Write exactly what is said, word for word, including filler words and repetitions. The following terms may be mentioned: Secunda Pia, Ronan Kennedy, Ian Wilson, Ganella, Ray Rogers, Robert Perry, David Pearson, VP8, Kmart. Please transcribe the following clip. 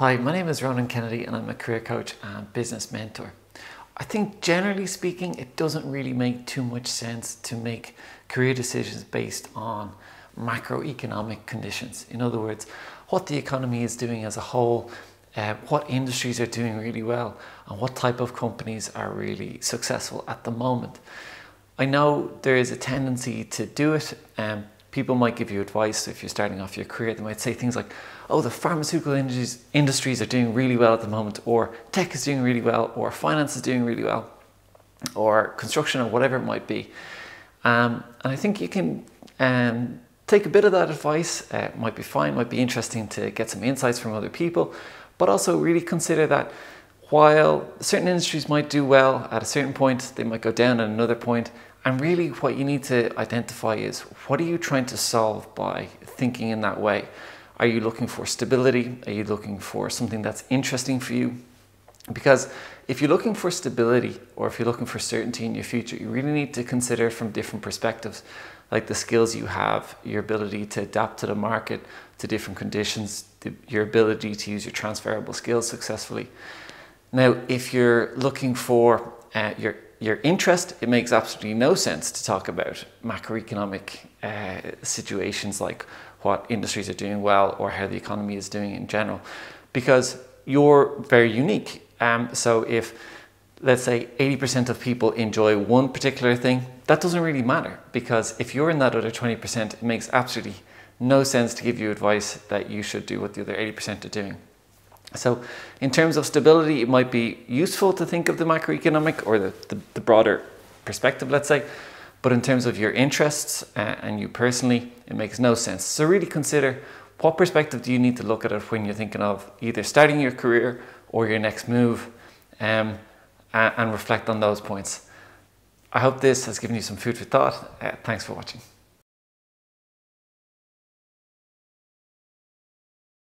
Hi, my name is Ronan Kennedy and I'm a career coach and business mentor. I think generally speaking, it doesn't really make too much sense to make career decisions based on macroeconomic conditions. In other words, what the economy is doing as a whole, uh, what industries are doing really well, and what type of companies are really successful at the moment. I know there is a tendency to do it. Um, People might give you advice. So if you're starting off your career, they might say things like, oh, the pharmaceutical industries, industries are doing really well at the moment, or tech is doing really well, or finance is doing really well, or construction, or whatever it might be. Um, and I think you can um, take a bit of that advice. Uh, it might be fine, might be interesting to get some insights from other people, but also really consider that while certain industries might do well at a certain point, they might go down at another point. And really what you need to identify is, what are you trying to solve by thinking in that way? Are you looking for stability? Are you looking for something that's interesting for you? Because if you're looking for stability, or if you're looking for certainty in your future, you really need to consider from different perspectives, like the skills you have, your ability to adapt to the market, to different conditions, the, your ability to use your transferable skills successfully. Now, if you're looking for uh, your Your interest, it makes absolutely no sense to talk about macroeconomic uh, situations like what industries are doing well or how the economy is doing in general, because you're very unique. Um, so if, let's say, eighty percent of people enjoy one particular thing, that doesn't really matter, because if you're in that other twenty percent, it makes absolutely no sense to give you advice that you should do what the other eighty percent are doing. So in terms of stability, it might be useful to think of the macroeconomic or the, the, the broader perspective, let's say, but in terms of your interests uh, and you personally, it makes no sense. So really consider, what perspective do you need to look at it when you're thinking of either starting your career or your next move, um, and, and reflect on those points. I hope this has given you some food for thought. Uh, thanks for watching.